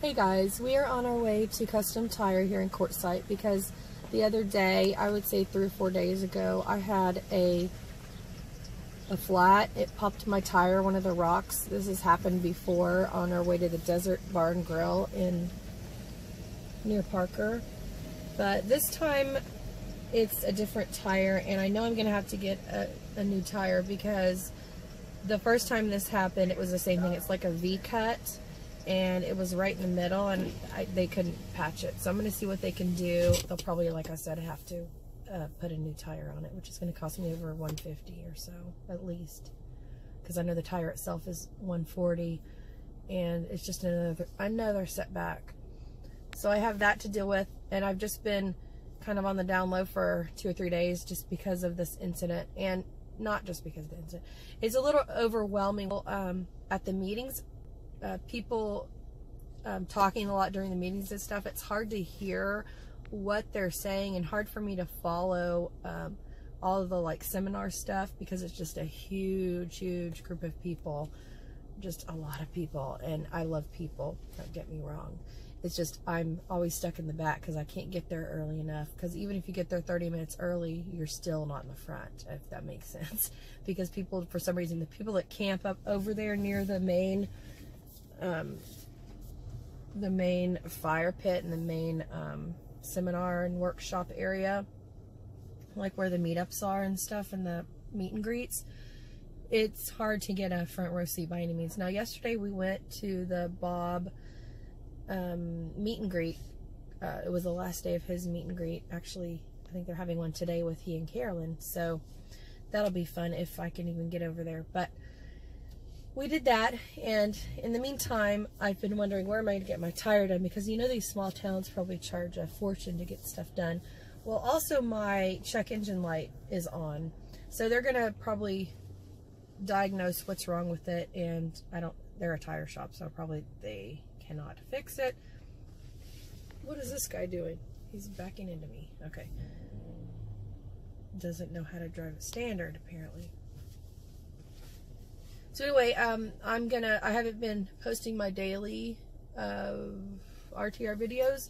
Hey guys, we are on our way to Custom Tire here in Quartzsite because the other day, I would say 3 or 4 days ago, I had a flat. It popped my tire, one of the rocks. This has happened before on our way to the Desert Bar and Grill in near Parker. But this time it's a different tire, and I know I'm gonna have to get a new tire because the first time this happened, it was the same thing. It's like a V-cut, and it was right in the middle, and they couldn't patch it. So I'm gonna see what they can do. They'll probably, like I said, have to put a new tire on it, which is gonna cost me over $150 or so, at least. Because I know the tire itself is $140, and it's just another setback. So I have that to deal with, and I've just been kind of on the down low for 2 or 3 days just because of this incident, and not just because of the incident. It's a little overwhelming at the meetings. People talking a lot during the meetings and stuff. It's hard to hear what they're saying and hard for me to follow all of the like seminar stuff because it's just a huge group of people, just a lot of people, and I love people, don't get me wrong. It's just I'm always stuck in the back because I can't get there early enough, because even if you get there 30 minutes early, you're still not in the front, if that makes sense. Because people, for some reason, the people that camp up over there near the main fire pit and the main seminar and workshop area, like where the meetups are and stuff and the meet and greets, it's hard to get a front row seat by any means. Now yesterday we went to the Bob meet and greet. It was the last day of his meet and greet. Actually, I think they're having one today with he and Carolyn, so that'll be fun if I can even get over there. But we did that, and in the meantime, I've been wondering where am I going to get my tire done, because you know these small towns probably charge a fortune to get stuff done. Well, also my check engine light is on, so they're going to probably diagnose what's wrong with it, and they're a tire shop, so probably they cannot fix it. What is this guy doing? He's backing into me. Okay. Doesn't know how to drive a standard, apparently. So anyway, I haven't been posting my daily RTR videos.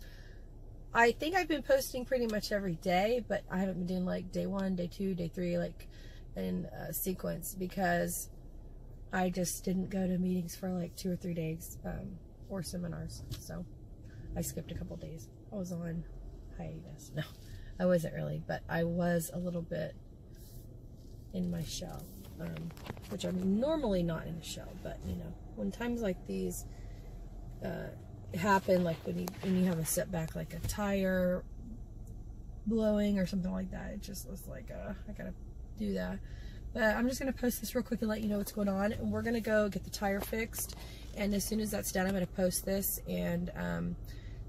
I think I've been posting pretty much every day, but I haven't been doing like day one, day two, day three, like in sequence, because I just didn't go to meetings for like 2 or 3 days or seminars. So I skipped a couple days. I was on hiatus. No, I wasn't really, but I was a little bit in my shell. Which I'm normally not in the shell, but you know, when times like these happen, like when you have a setback, like a tire blowing or something like that, it just was like, I gotta do that. But I'm just gonna post this real quick and let you know what's going on. And we're gonna go get the tire fixed, and as soon as that's done, I'm gonna post this and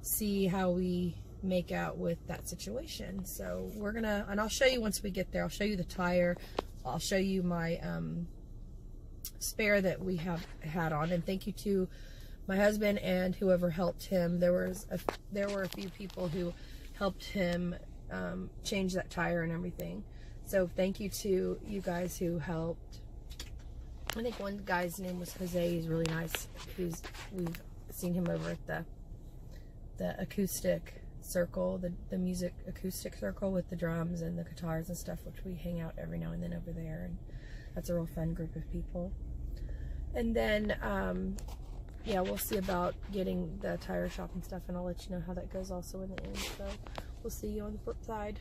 see how we make out with that situation. So we're gonna, and I'll show you once we get there. I'll show you the tire. I'll show you my spare that we have had on, and thank you to my husband and whoever helped him. There were a few people who helped him change that tire and everything. So thank you to you guys who helped. I think one guy's name was Jose. He's really nice. We've seen him over at the acoustic circle, the music acoustic circle with the drums and the guitars and stuff, which we hang out every now and then over there, and that's a real fun group of people. And then yeah, we'll see about getting the tire shop and stuff, and I'll let you know how that goes also in the end. So we'll see you on the flip side.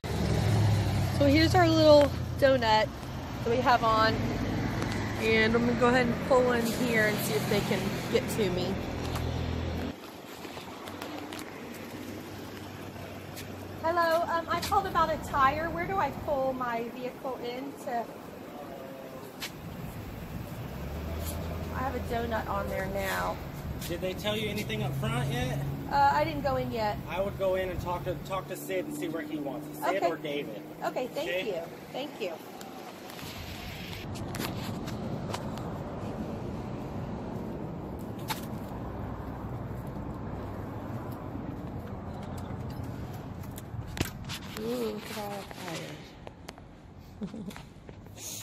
So here's our little donut that we have on, and I'm gonna go ahead and pull in here and see if they can get to me. Hello, I called about a tire. Where do I pull my vehicle in to... I have a donut on there now. Did they tell you anything up front yet? I didn't go in yet. I would go in and talk to Sid and see where he wants it. Sid, okay. Or David. Okay, thank you. Thank you. Ooh, look at all the tires.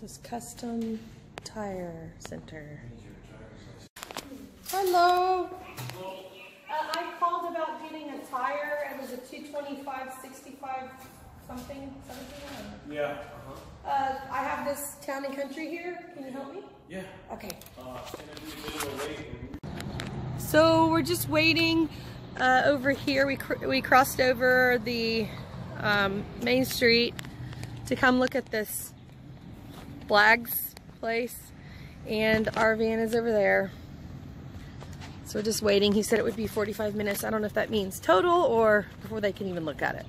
This Custom Tire Center. Hello. Hello. I called about getting a tire. It was a 225, 65 something, 17. Yeah. I have this Town and Country here. Can you help me? Yeah. Okay. So we're just waiting over here. We crossed over the Main Street to come look at this Blagg's place, and our van is over there. So we're just waiting. He said it would be 45 minutes. I don't know if that means total or before they can even look at it.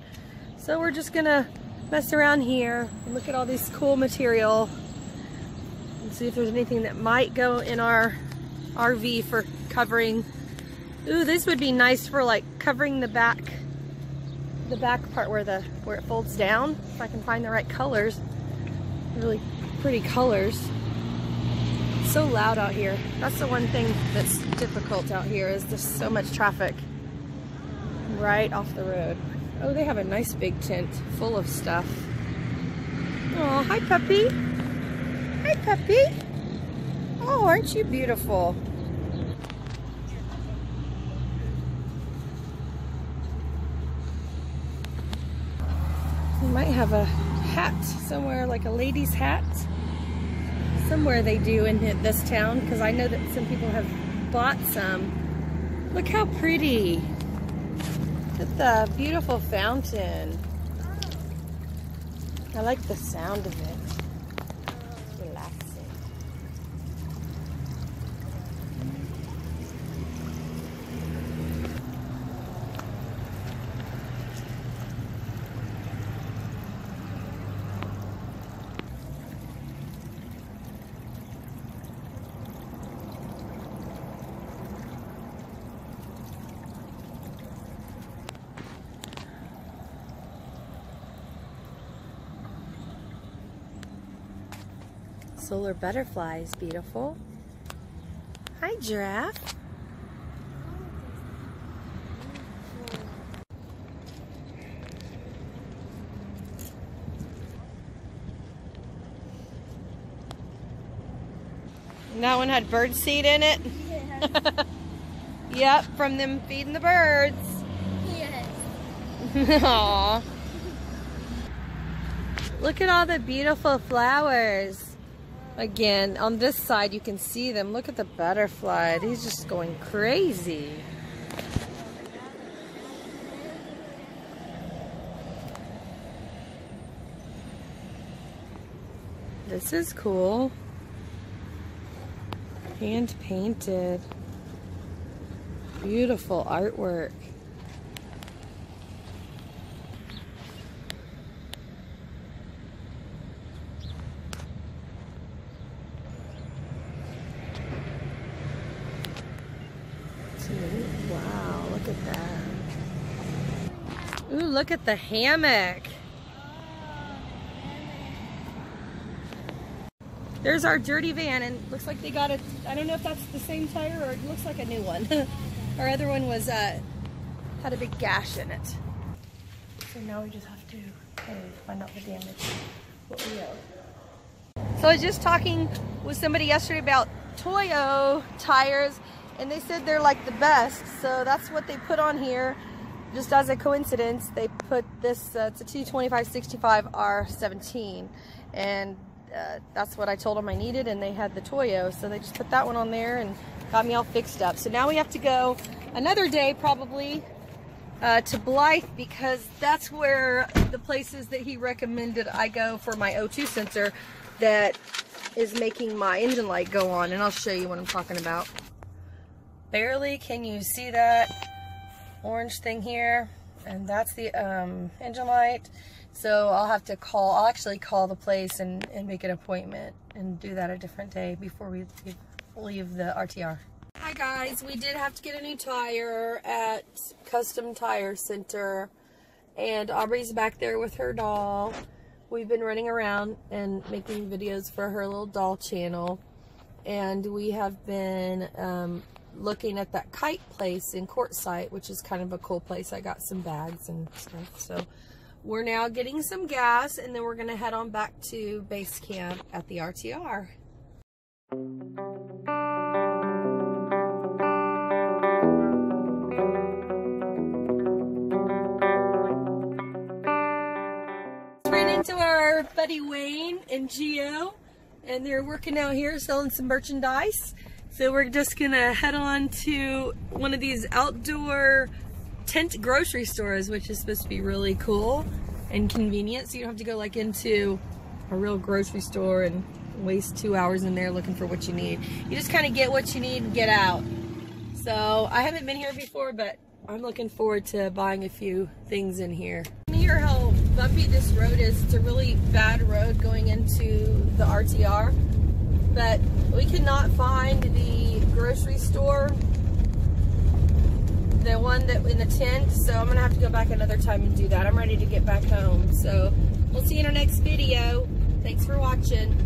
So we're just gonna mess around here and look at all these cool material and see if there's anything that might go in our RV for covering. Ooh, this would be nice for like covering the back part where it folds down. If I can find the right colors, really pretty colors. It's so loud out here. That's the one thing that's difficult out here is there's so much traffic right off the road. Oh, they have a nice big tent full of stuff. Oh, hi puppy. Hi puppy. Oh, aren't you beautiful? We might have a hat somewhere, like a lady's hat. Somewhere they do in this town, because I know that some people have bought some. Look how pretty. Look at the beautiful fountain. I like the sound of it. It's relaxing. Solar butterfly is beautiful. Hi, giraffe. And that one had bird seed in it? Yeah. Yep, from them feeding the birds. Yes. Aww. Look at all the beautiful flowers. Again, on this side you can see them. Look at the butterfly. He's just going crazy. This is cool. Hand painted. Beautiful artwork. Wow, look at that. Ooh, look at the hammock. There's our dirty van, and looks like they got it. I don't know if that's the same tire or it looks like a new one. Our other one was had a big gash in it. So now we just have to find out the damage. What we owe. So I was just talking with somebody yesterday about Toyo tires. And they said they're like the best, so that's what they put on here. Just as a coincidence, they put this, it's a 225/65R17. And that's what I told them I needed, and they had the Toyo. So they just put that one on there and got me all fixed up. So now we have to go another day probably to Blythe, because that's where the places that he recommended I go for my O2 sensor that is making my engine light go on. And I'll show you what I'm talking about. Barely can you see that orange thing here, and that's the engine light. So I'll have to call, I'll actually call the place and make an appointment and do that a different day before we leave the RTR. Hi guys, we did have to get a new tire at Custom Tire Center, and Aubrey's back there with her doll. We've been running around and making videos for her little doll channel, and we have been looking at that kite place in Quartzsite, which is kind of a cool place. I got some bags and stuff. So we're now getting some gas, and then we're going to head on back to base camp at the RTR. to our buddy Wayne and Gio, and they're working out here selling some merchandise. So we're just gonna head on to one of these outdoor tent grocery stores, which is supposed to be really cool and convenient, so you don't have to go like into a real grocery store and waste 2 hours in there looking for what you need. You just kind of get what you need and get out. So I haven't been here before, but I'm looking forward to buying a few things in here. You hear how bumpy this road is. It's a really bad road going into the RTR, but we could not find the grocery store, the one that in the tent, so I'm gonna have to go back another time and do that. I'm ready to get back home, so we'll see you in our next video. Thanks for watching.